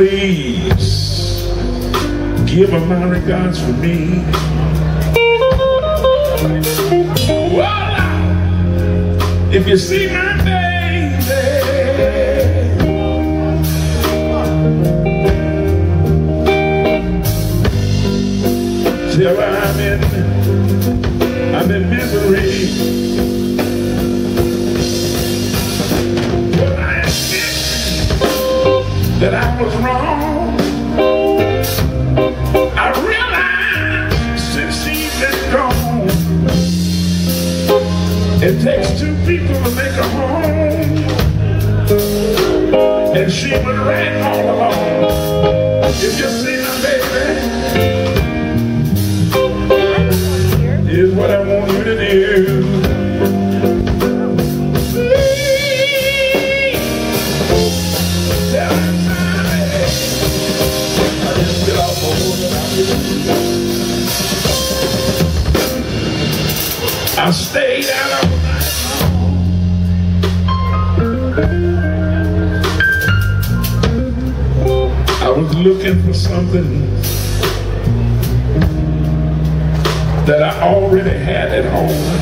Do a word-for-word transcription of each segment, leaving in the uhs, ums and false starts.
Please give up my regards for me. Voila! If you see my baby, till I'm in, I'm in misery. That I was wrong. I realized since she's been gone, it takes two people to make a home, and she would rag all along. If you see my baby, here's what I want you to do. I stayed out all night long. I was looking for something that I already had at home.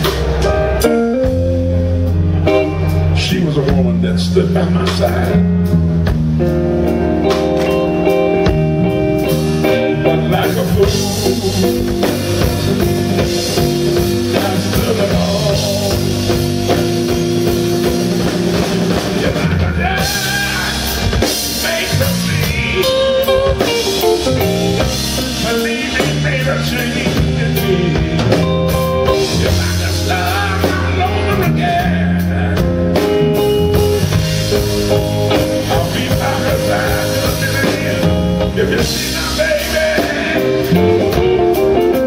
She was a woman that stood by my side, but like a fool if you see my baby.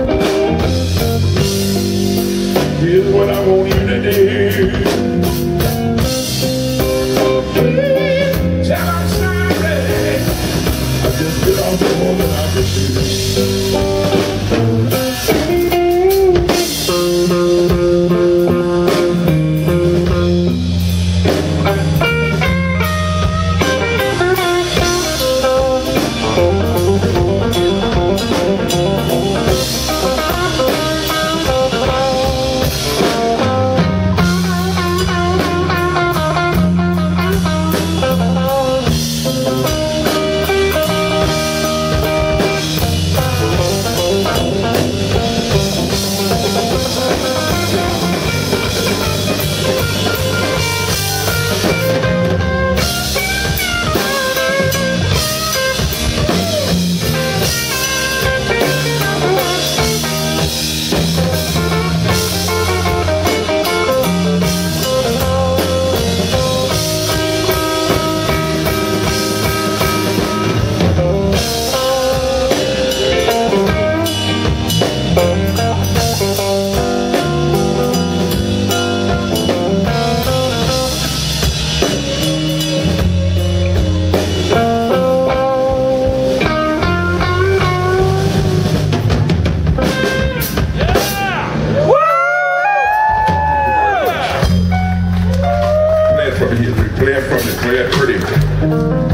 from here, play it from the play it pretty.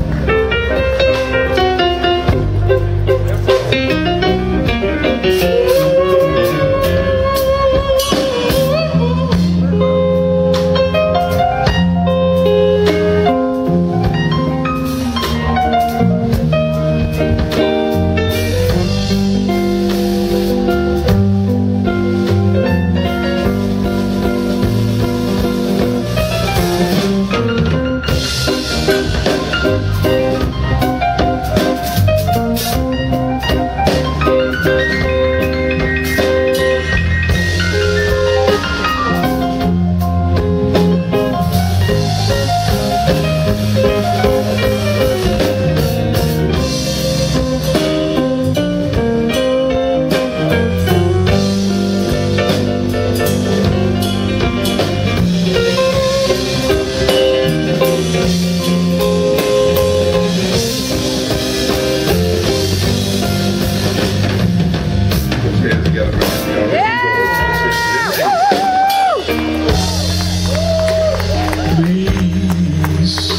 Please,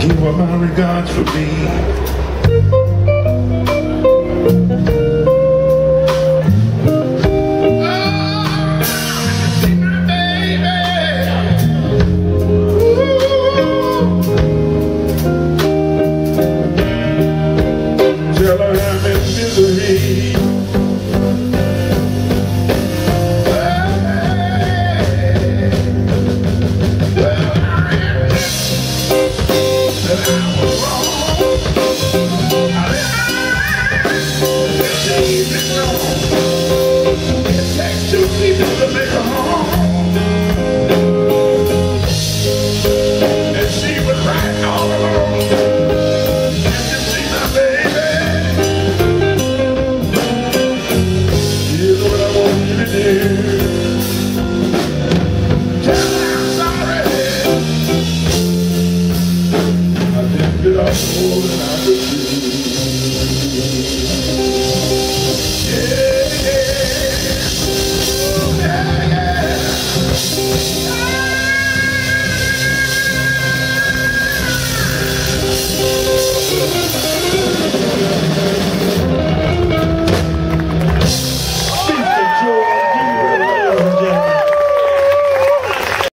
give up my regards for me.